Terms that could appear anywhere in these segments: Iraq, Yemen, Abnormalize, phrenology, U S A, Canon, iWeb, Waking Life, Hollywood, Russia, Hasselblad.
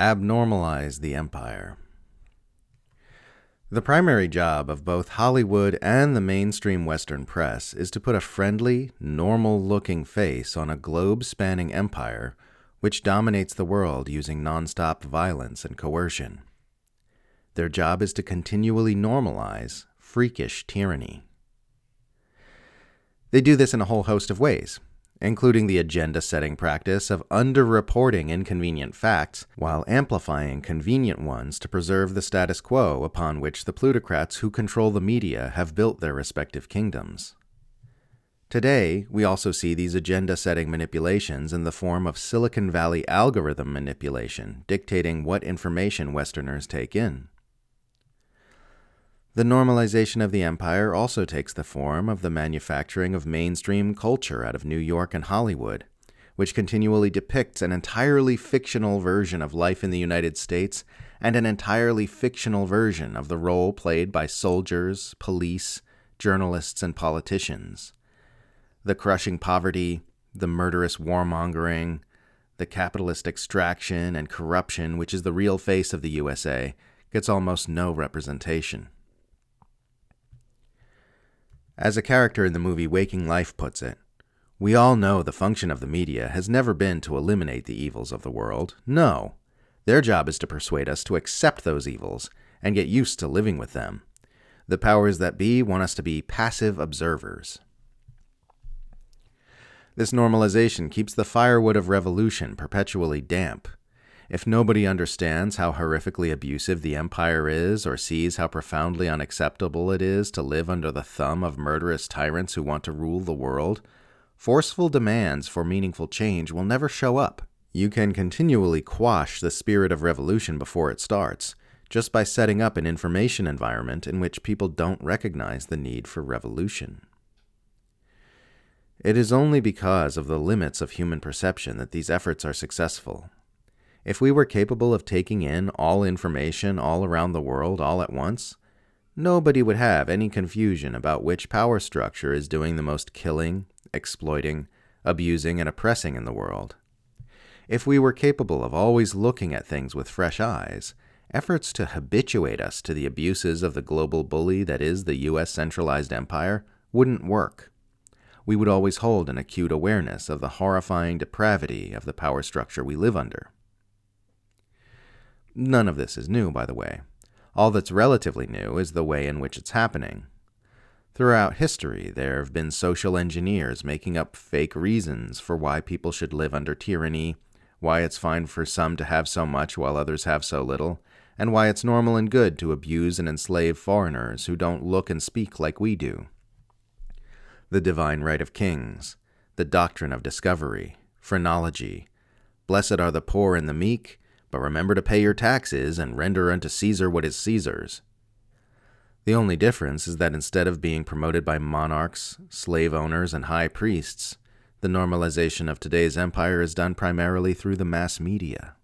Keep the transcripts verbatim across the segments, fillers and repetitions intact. abnormalize the empire. The primary job of both Hollywood and the mainstream Western press is to put a friendly, normal-looking face on a globe-spanning empire which dominates the world using nonstop violence and coercion. Their job is to continually normalize freakish tyranny. They do this in a whole host of ways, including the agenda-setting practice of underreporting inconvenient facts while amplifying convenient ones to preserve the status quo upon which the plutocrats who control the media have built their respective kingdoms. Today, we also see these agenda-setting manipulations in the form of Silicon Valley algorithm manipulation, dictating what information Westerners take in. The normalization of the empire also takes the form of the manufacturing of mainstream culture out of New York and Hollywood, which continually depicts an entirely fictional version of life in the United States and an entirely fictional version of the role played by soldiers, police, journalists, and politicians. The crushing poverty, the murderous warmongering, the capitalist extraction and corruption, which is the real face of the U S A, gets almost no representation. As a character in the movie Waking Life puts it, "We all know the function of the media has never been to eliminate the evils of the world. No, their job is to persuade us to accept those evils and get used to living with them. The powers that be want us to be passive observers." This normalization keeps the firewood of revolution perpetually damp. If nobody understands how horrifically abusive the empire is or sees how profoundly unacceptable it is to live under the thumb of murderous tyrants who want to rule the world, forceful demands for meaningful change will never show up. You can continually quash the spirit of revolution before it starts, just by setting up an information environment in which people don't recognize the need for revolution. It is only because of the limits of human perception that these efforts are successful. If we were capable of taking in all information all around the world all at once, nobody would have any confusion about which power structure is doing the most killing, exploiting, abusing, and oppressing in the world. If we were capable of always looking at things with fresh eyes, efforts to habituate us to the abuses of the global bully that is the U S centralized empire wouldn't work. We would always hold an acute awareness of the horrifying depravity of the power structure we live under. None of this is new, by the way. All that's relatively new is the way in which it's happening. Throughout history, there have been social engineers making up fake reasons for why people should live under tyranny, why it's fine for some to have so much while others have so little, and why it's normal and good to abuse and enslave foreigners who don't look and speak like we do. The divine right of kings, the doctrine of discovery, phrenology, blessed are the poor and the meek, but remember to pay your taxes and render unto Caesar what is Caesar's. The only difference is that instead of being promoted by monarchs, slave owners, and high priests, the normalization of today's empire is done primarily through the mass media.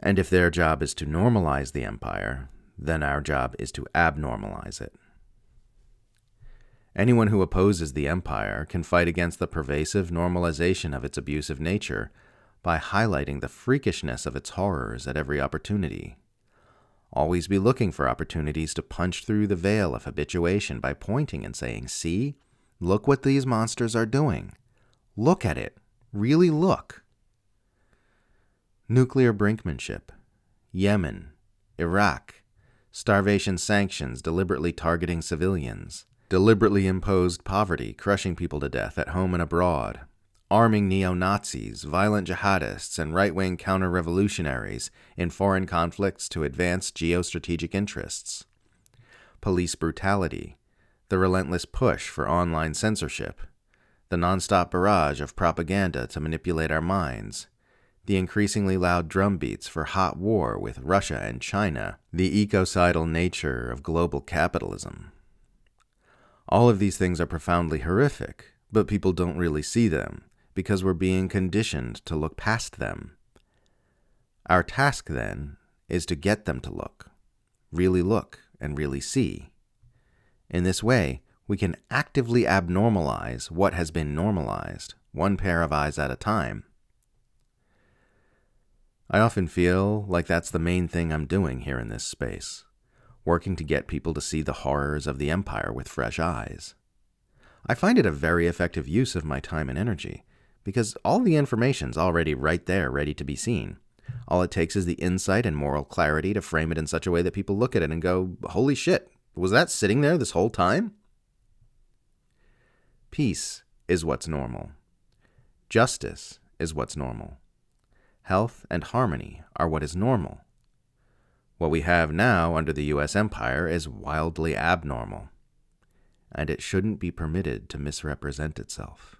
And if their job is to normalize the empire, then our job is to abnormalize it. Anyone who opposes the empire can fight against the pervasive normalization of its abusive nature by highlighting the freakishness of its horrors at every opportunity. Always be looking for opportunities to punch through the veil of habituation by pointing and saying, "See, look what these monsters are doing. Look at it. Really look." Nuclear brinkmanship, Yemen, Iraq, starvation sanctions deliberately targeting civilians, deliberately imposed poverty crushing people to death at home and abroad, arming neo-Nazis, violent jihadists, and right-wing counter-revolutionaries in foreign conflicts to advance geostrategic interests, police brutality, the relentless push for online censorship, the nonstop barrage of propaganda to manipulate our minds, the increasingly loud drumbeats for hot war with Russia and China, the ecocidal nature of global capitalism. All of these things are profoundly horrific, but people don't really see them, because we're being conditioned to look past them. Our task, then, is to get them to look, really look and really see. In this way, we can actively abnormalize what has been normalized, one pair of eyes at a time. I often feel like that's the main thing I'm doing here in this space, working to get people to see the horrors of the Empire with fresh eyes. I find it a very effective use of my time and energy, because all the information's already right there ready to be seen. All it takes is the insight and moral clarity to frame it in such a way that people look at it and go, "Holy shit, was that sitting there this whole time?" Peace is what's normal. Justice is what's normal. Health and harmony are what is normal. What we have now under the U S Empire is wildly abnormal, and it shouldn't be permitted to misrepresent itself.